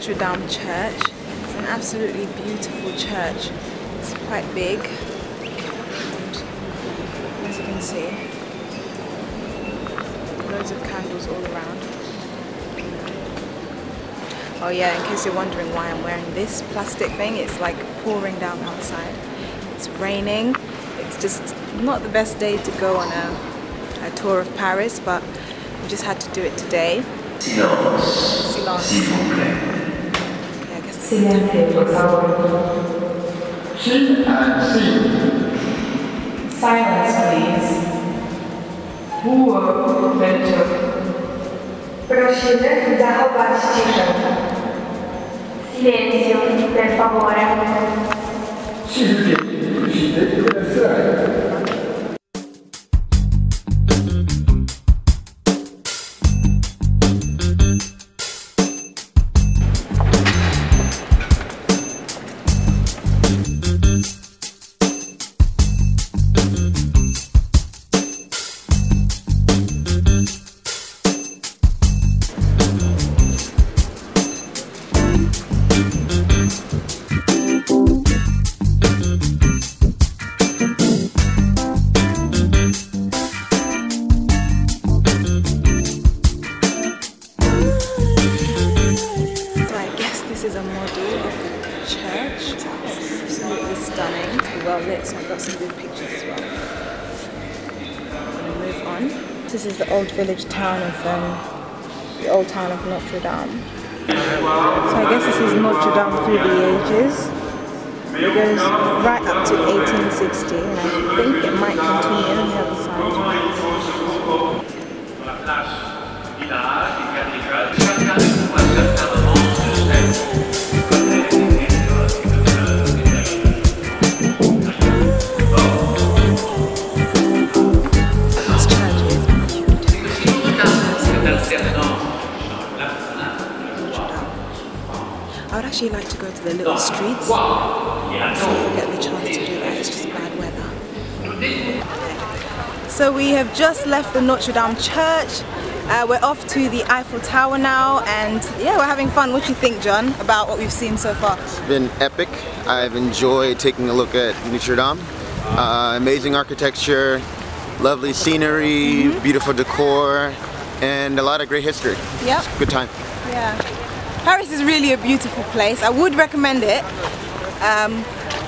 Notre Dame church. It's an absolutely beautiful church. It's quite big. And as you can see, loads of candles all around. Oh yeah, in case you're wondering why I'm wearing this plastic thing, it's like pouring down outside. It's raining. It's just not the best day to go on a tour of Paris, but we just had to do it today. Silence. S'il vous plaît. Yeah, I guess this is silence. Silence, please. Ruhe, bitte. Prosimy zachować ciszę. Silencio, per favore. S'il vous plaît. So I've got some good pictures as well. I'm going to move on. This is the old village town of the old town of Notre Dame. So I guess this is Notre Dame through the ages. It goes right up to 1860, and I think it might continue on the other side. I actually like to go to the little streets, so I forget the chance to do that. It's just bad weather. So we have just left the Notre Dame church. We're off to the Eiffel Tower now, and yeah, we're having fun. What do you think, John, about what we've seen so far? It's been epic. I've enjoyed taking a look at Notre Dame. Amazing architecture, lovely scenery, beautiful decor, and a lot of great history. Yeah. Good time. Yeah. Paris is really a beautiful place. I would recommend it,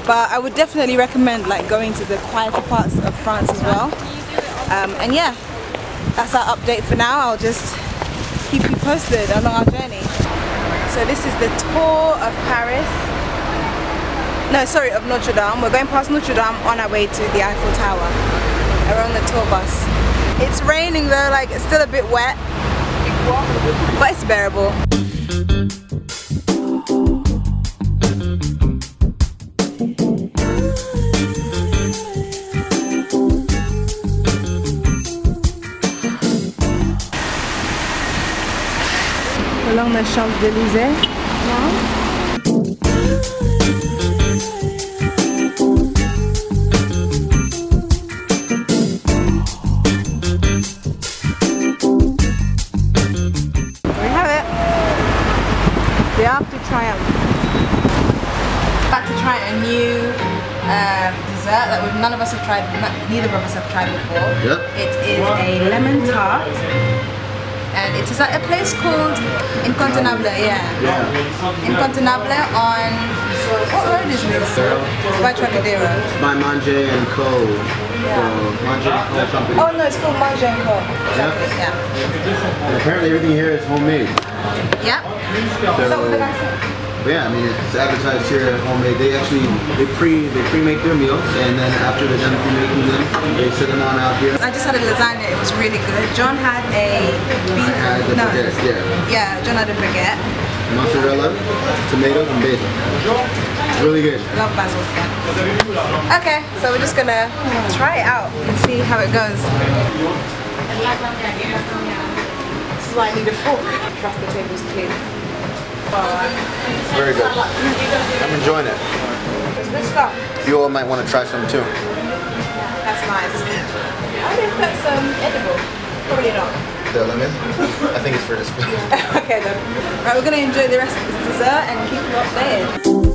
but I would definitely recommend like going to the quieter parts of France as well. And yeah, that's our update for now. I'll just keep you posted along our journey. So this is the tour of Paris. No, sorry, of Notre Dame. We're going past Notre Dame on our way to the Eiffel Tower. We're on the tour bus. It's raining though, like it's still a bit wet, but it's bearable. Along the Champs-Élysées now. Back to try a new dessert that none of us have tried, neither of us have tried before. Yep. It is a lemon tart, and it is at a place called Incontenable. Yeah. Incontenable on what road is this? It's by Tracadero. It's by Manje and Co. Yeah. Oh no, it's called Manje and Co. Exactly. Yep. Yeah. And apparently everything here is homemade. Yep. So what did I say? Yeah, I mean it's advertised here at homemade. They actually they pre-make their meals, and then after they're done pre-making them, they sit them on out here. I just had a lasagna. It was really good. John had a beef. I had the baguette, yeah, John had a baguette. Mozzarella, tomatoes, and basil. Really good. Love basil. Yeah. Okay, so we're just gonna try it out and see how it goes. This is why I need a fork. Trust the table's clean. Very good. I'm enjoying it. It's good stuff. You all might want to try some too. That's nice. I think that's edible. Probably not. The lemon? I think it's for this. Okay then. Right, we're going to enjoy the rest of this dessert and keep you updated.